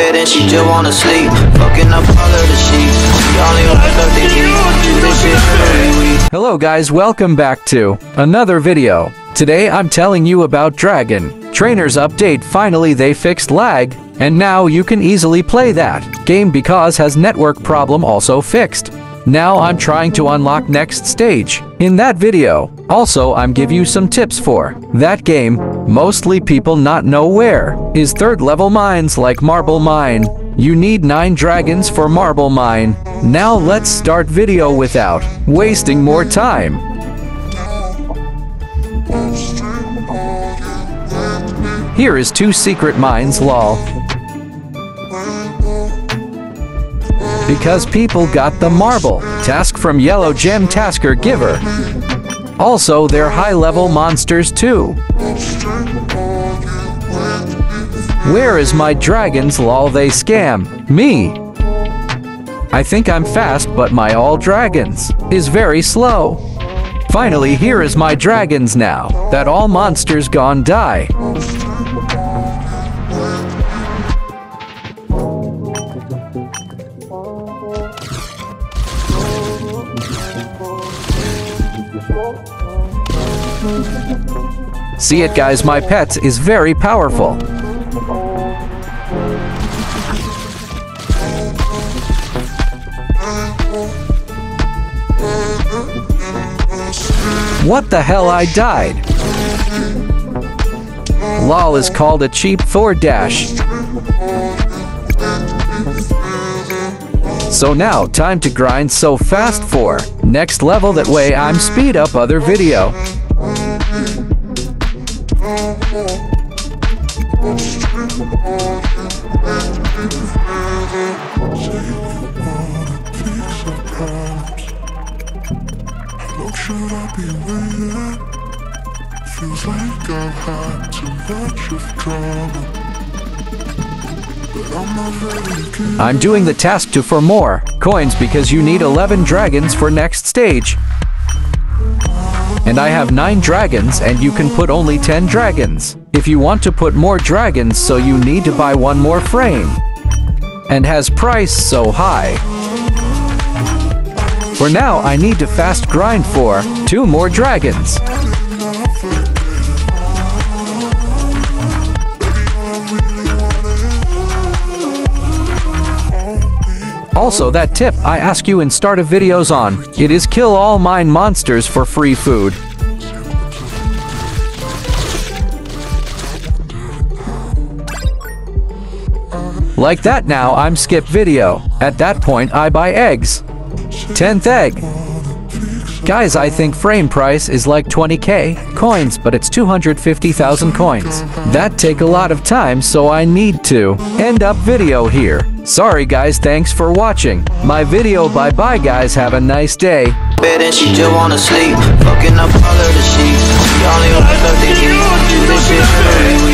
bed and she just wanna sleep, fucking up all of the sheep. Hello guys, welcome back to another video. Today I'm telling you about Dragon Trainer's update. Finally they fixed lag, and now you can easily play that game because has network problem also fixed. Now I'm trying to unlock next stage in that video. Also I'm give you some tips for that game. Mostly people not know where is third level mines like Marble Mine. You need 9 dragons for Marble Mine. Now let's start video without wasting more time. Here is 2 secret mines lol. Because people got the marble task from yellow gem tasker giver. Also they're high level monsters too. Where is my dragons lol, they scam me. I think I'm fast but my all dragons is very slow. Finally here is my dragons now that all monsters gone die. See it guys, my pets is very powerful. What the hell, I died. LOL is called a cheap 4-dash. So now time to grind so fast for next level, that way I'm speed up other video. Should I be waiting? Feels like I've had too much of trouble, but I'm not ready to. I'm doing the task to for more coins because you need 11 dragons for next stage. And I have 9 dragons and you can put only 10 dragons. If you want to put more dragons, so you need to buy 1 more frame. And has price so high. For now, I need to fast grind for 2 more dragons. Also that tip I ask you in start of videos on, it is kill all mine monsters for free food. Like that now I'm skip video. At that point I buy eggs. 10th egg. Guys, I think frame price is like 20k coins, but it's 250,000 coins. That take a lot of time, so I need to end up video here. Sorry guys, thanks for watching my video. Bye bye guys, have a nice day. Bed and she just wanna sleep, fucking up all of the sheep.